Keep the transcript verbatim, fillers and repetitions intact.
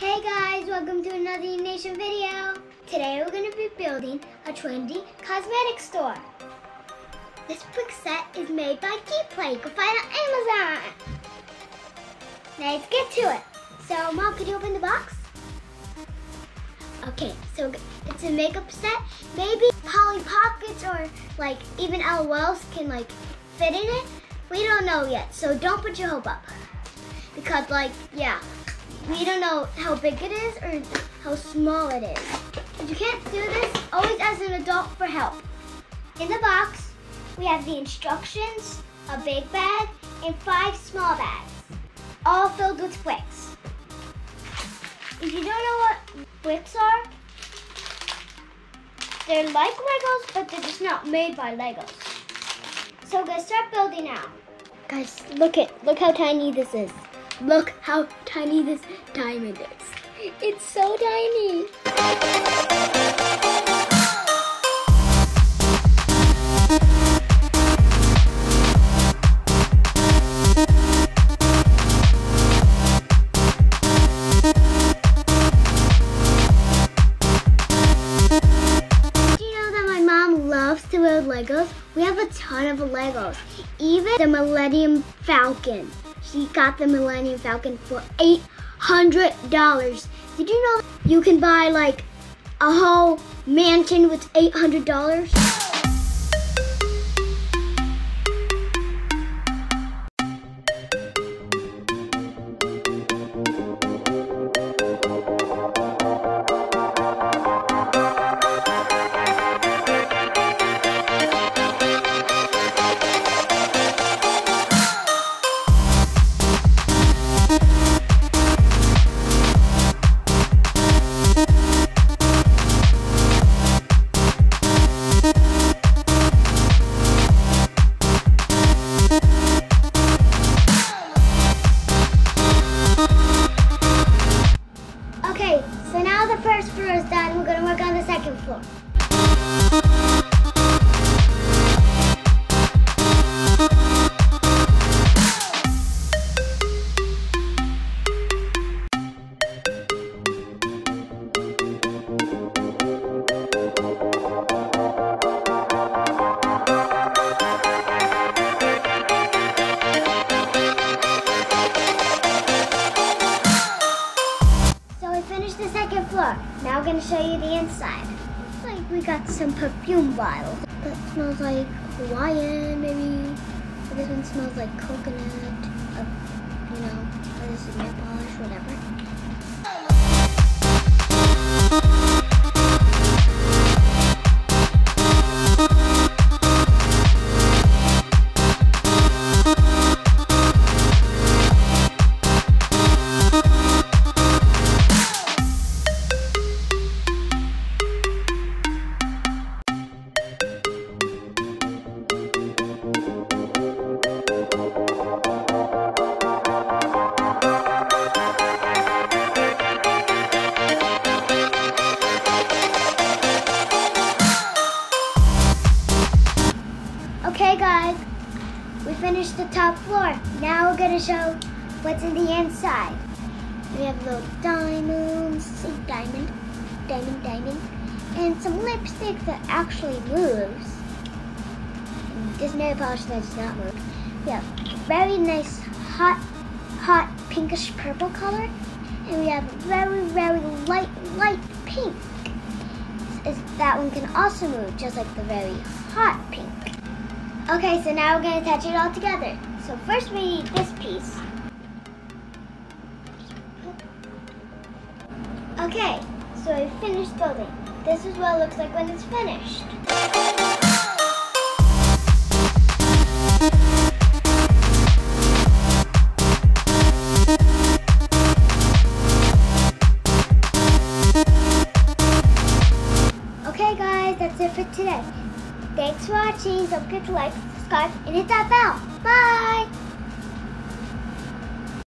Hey guys, welcome to another E-Nation video. Today we're going to be building a trendy cosmetic store. This brick set is made by Keeplay. You can find it on Amazon. Now let's get to it. So Mom, could you open the box? Okay, so it's a makeup set. Maybe Polly Pockets or like even L O Ls can like fit in it. We don't know yet, so don't put your hope up. Because like, yeah, we don't know how big it is or how small it is. If you can't do this, always ask an adult for help. In the box, we have the instructions, a big bag, and five small bags, all filled with bricks. If you don't know what bricks are, they're like Legos, but they're just not made by Legos. So we're gonna start building now. Guys, look it, look how tiny this is. Look how tiny this diamond is. It's so tiny. To build Legos, we have a ton of Legos. Even the Millennium Falcon. She got the Millennium Falcon for eight hundred dollars. Did you know you can buy like a whole mansion with eight hundred dollars? Done. We're going to work on the second floor. The second floor. Now we're going to show you the inside. Looks like we got some perfume bottles. That smells like Hawaiian, maybe. But this one smells like coconut, uh, you know, or this is nail polish, whatever. Okay guys, we finished the top floor. Now we're gonna show what's in the inside. We have little diamonds, see diamond, diamond, diamond, and some lipstick that actually moves. And this nail polish that does not move. We have very nice hot, hot pinkish purple color, and we have very, very light, light pink. That one can also move, just like the very hot pink. Okay, so now we're going to attach it all together. So first we need this piece. Okay, so we finished building. This is what it looks like when it's finished. Okay guys, that's it for today. Thanks for watching, don't forget to like, subscribe, and hit that bell. Bye!